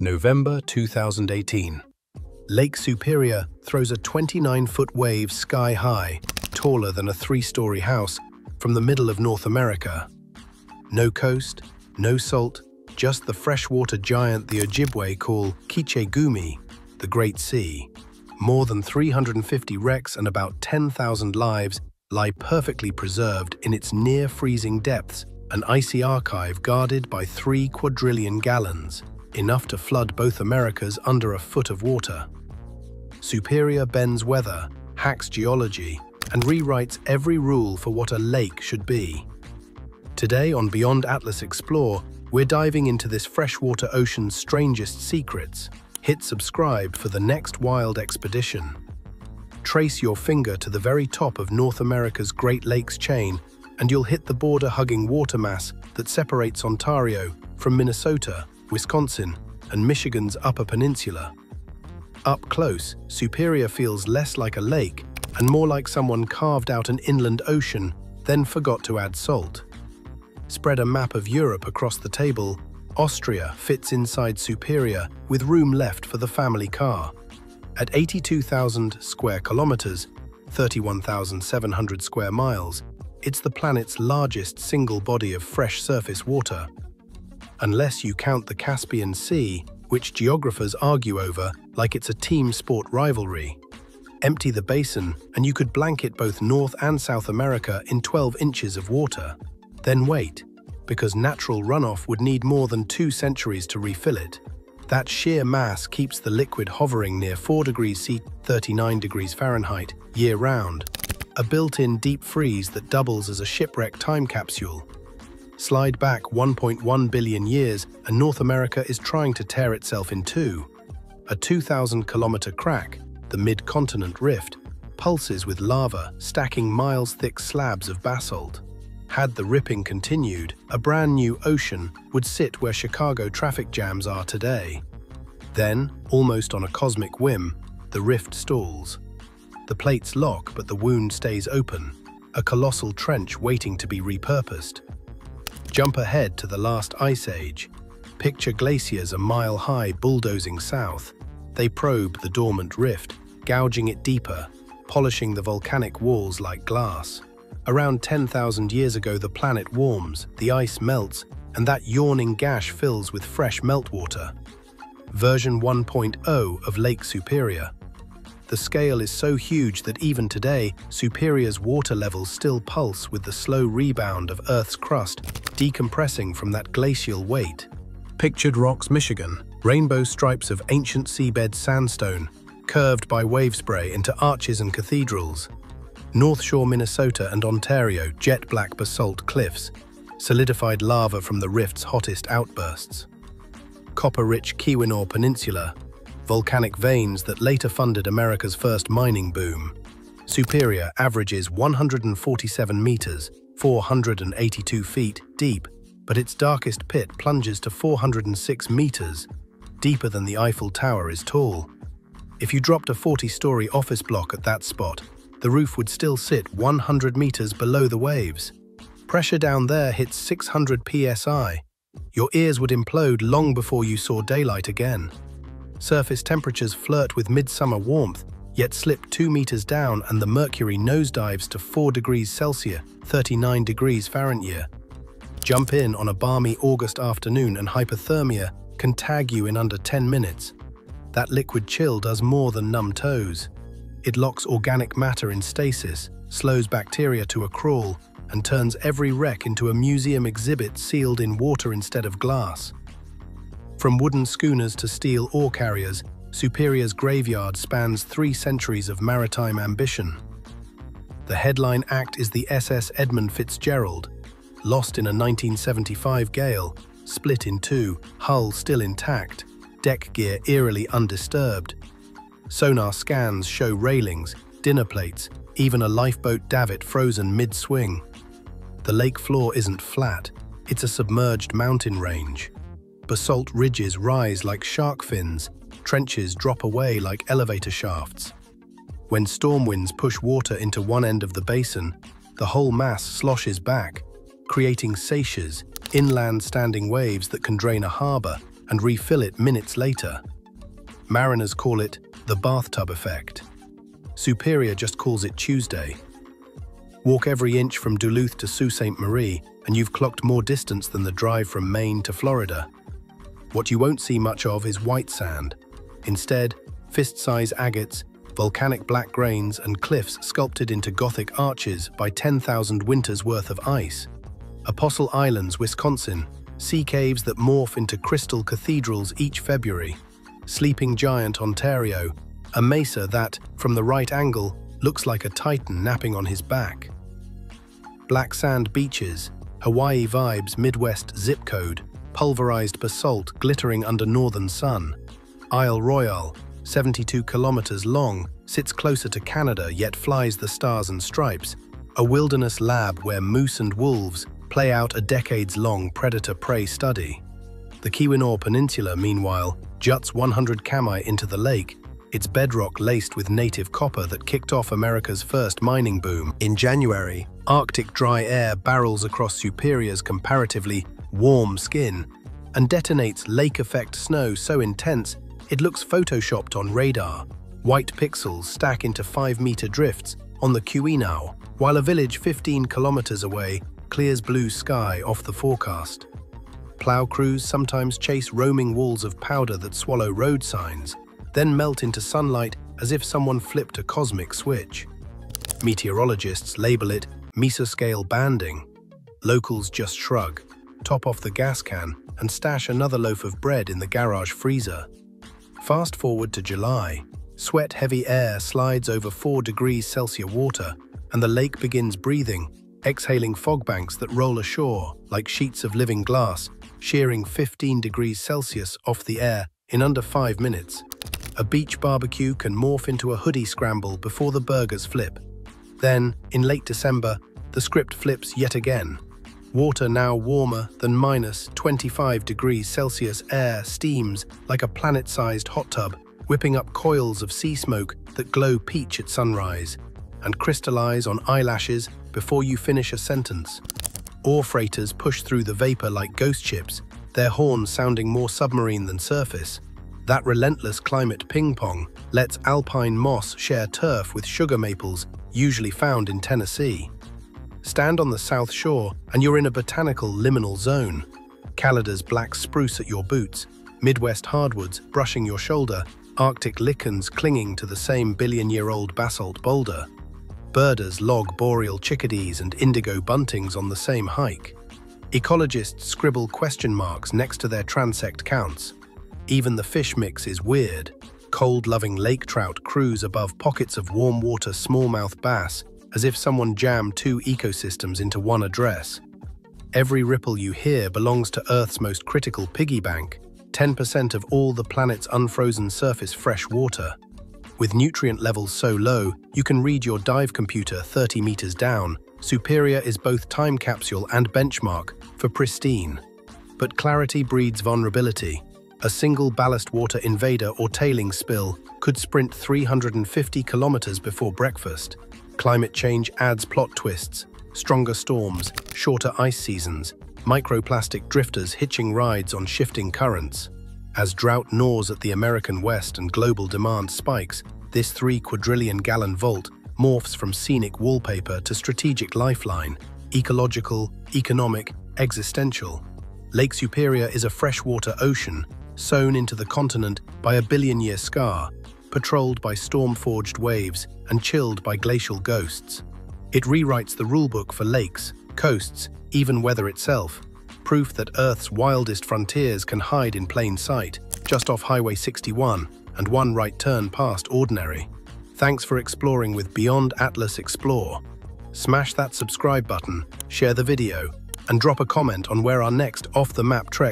November 2018. Lake Superior throws a 29-foot wave sky-high, taller than a 3-story house, from the middle of North America. No coast, no salt, just the freshwater giant the Ojibwe call Kiche Gumi, the Great Sea. More than 350 wrecks and about 10,000 lives lie perfectly preserved in its near-freezing depths, an icy archive guarded by 3 quadrillion gallons, enough to flood both Americas under a foot of water. Superior bends weather, hacks geology, and rewrites every rule for what a lake should be. Today on Beyond Atlas Explore, we're diving into this freshwater ocean's strangest secrets. Hit subscribe for the next wild expedition. Trace your finger to the very top of North America's Great Lakes chain, and you'll hit the border-hugging water mass that separates Ontario from Minnesota, Wisconsin, and Michigan's Upper Peninsula. Up close, Superior feels less like a lake and more like someone carved out an inland ocean, then forgot to add salt. Spread a map of Europe across the table, Austria fits inside Superior with room left for the family car. At 82,000 square kilometers, 31,700 square miles, it's the planet's largest single body of fresh surface water. Unless you count the Caspian Sea, which geographers argue over like it's a team sport rivalry. Empty the basin and you could blanket both North and South America in 12 inches of water. Then wait, because natural runoff would need more than 2 centuries to refill it. That sheer mass keeps the liquid hovering near 4 degrees C, 39 degrees Fahrenheit, year-round, a built-in deep freeze that doubles as a shipwreck time capsule. Slide back 1.1 billion years and North America is trying to tear itself in two. A 2,000-kilometer crack, the mid-continent rift, pulses with lava, stacking miles-thick slabs of basalt. Had the ripping continued, a brand new ocean would sit where Chicago traffic jams are today. Then, almost on a cosmic whim, the rift stalls. The plates lock, but the wound stays open, a colossal trench waiting to be repurposed. Jump ahead to the last ice age. Picture glaciers a mile high bulldozing south. They probe the dormant rift, gouging it deeper, polishing the volcanic walls like glass. Around 10,000 years ago, the planet warms, the ice melts, and that yawning gash fills with fresh meltwater. Version 1.0 of Lake Superior. The scale is so huge that even today, Superior's water levels still pulse with the slow rebound of Earth's crust, decompressing from that glacial weight. Pictured Rocks, Michigan, rainbow stripes of ancient seabed sandstone, curved by wave spray into arches and cathedrals. North Shore, Minnesota and Ontario, jet-black basalt cliffs, solidified lava from the rift's hottest outbursts. Copper-rich Keweenaw Peninsula, volcanic veins that later funded America's first mining boom. Superior averages 147 meters, 482 feet deep, but its darkest pit plunges to 406 meters, deeper than the Eiffel Tower is tall. If you dropped a 40-story office block at that spot, the roof would still sit 100 meters below the waves. Pressure down there hits 600 psi. Your ears would implode long before you saw daylight again. Surface temperatures flirt with midsummer warmth, yet slip 2 meters down and the mercury nosedives to 4 degrees Celsius, 39 degrees Fahrenheit. Jump in on a balmy August afternoon and hypothermia can tag you in under 10 minutes. That liquid chill does more than numb toes. It locks organic matter in stasis, slows bacteria to a crawl, and turns every wreck into a museum exhibit sealed in water instead of glass. From wooden schooners to steel ore carriers, Superior's graveyard spans 3 centuries of maritime ambition. The headline act is the SS Edmund Fitzgerald, lost in a 1975 gale, split in two, hull still intact, deck gear eerily undisturbed. Sonar scans show railings, dinner plates, even a lifeboat davit frozen mid-swing. The lake floor isn't flat, it's a submerged mountain range. Basalt ridges rise like shark fins, trenches drop away like elevator shafts. When storm winds push water into one end of the basin, the whole mass sloshes back, creating seiches, inland standing waves that can drain a harbor, and refill it minutes later. Mariners call it the bathtub effect. Superior just calls it Tuesday. Walk every inch from Duluth to Sault Ste. Marie, and you've clocked more distance than the drive from Maine to Florida. What you won't see much of is white sand. Instead, fist-size agates, volcanic black grains, and cliffs sculpted into Gothic arches by 10,000 winters' worth of ice. Apostle Islands, Wisconsin, sea caves that morph into crystal cathedrals each February. Sleeping Giant, Ontario, a mesa that, from the right angle, looks like a titan napping on his back. Black sand beaches, Hawaii vibes, Midwest zip code, pulverized basalt glittering under northern sun. Isle Royale, 72 kilometers long, sits closer to Canada yet flies the stars and stripes, a wilderness lab where moose and wolves play out a decades-long predator-prey study. The Keweenaw Peninsula, meanwhile, juts 100 km into the lake, its bedrock laced with native copper that kicked off America's first mining boom. In January, Arctic dry air barrels across Superior's comparatively warm skin and detonates lake-effect snow so intense it looks photoshopped on radar. White pixels stack into 5-meter drifts on the Keweenaw, while a village 15 kilometers away clears blue sky off the forecast. Plow crews sometimes chase roaming walls of powder that swallow road signs, then melt into sunlight as if someone flipped a cosmic switch. Meteorologists label it mesoscale banding. Locals just shrug, top off the gas can, and stash another loaf of bread in the garage freezer. Fast forward to July, sweat-heavy air slides over 4 degrees Celsius water, and the lake begins breathing, exhaling fog banks that roll ashore like sheets of living glass, shearing 15 degrees Celsius off the air in under 5 minutes. A beach barbecue can morph into a hoodie scramble before the burgers flip. Then, in late December, the script flips yet again. Water now warmer than minus 25 degrees Celsius, air steams like a planet-sized hot tub, whipping up coils of sea smoke that glow peach at sunrise and crystallize on eyelashes before you finish a sentence. Ore freighters push through the vapor like ghost ships, their horns sounding more submarine than surface. That relentless climate ping-pong lets alpine moss share turf with sugar maples, usually found in Tennessee. Stand on the south shore and you're in a botanical liminal zone. Calada's black spruce at your boots, Midwest hardwoods brushing your shoulder, Arctic lichens clinging to the same billion-year-old basalt boulder. Birders log boreal chickadees and indigo buntings on the same hike. Ecologists scribble question marks next to their transect counts. Even the fish mix is weird. Cold-loving lake trout cruise above pockets of warm-water smallmouth bass as if someone jammed 2 ecosystems into one address. Every ripple you hear belongs to Earth's most critical piggy bank, 10% of all the planet's unfrozen surface fresh water. With nutrient levels so low, you can read your dive computer 30 meters down. Superior is both time capsule and benchmark for pristine. But clarity breeds vulnerability. A single ballast water invader or tailing spill could sprint 350 kilometers before breakfast. Climate change adds plot twists, stronger storms, shorter ice seasons, microplastic drifters hitching rides on shifting currents. As drought gnaws at the American West and global demand spikes, this 3 quadrillion gallon vault morphs from scenic wallpaper to strategic lifeline, ecological, economic, existential. Lake Superior is a freshwater ocean, sewn into the continent by a billion-year scar, patrolled by storm-forged waves and chilled by glacial ghosts. It rewrites the rulebook for lakes, coasts, even weather itself. Proof that Earth's wildest frontiers can hide in plain sight, just off Highway 61 and one right turn past ordinary. Thanks for exploring with Beyond Atlas Explore. Smash that subscribe button, share the video, and drop a comment on where our next off-the-map trek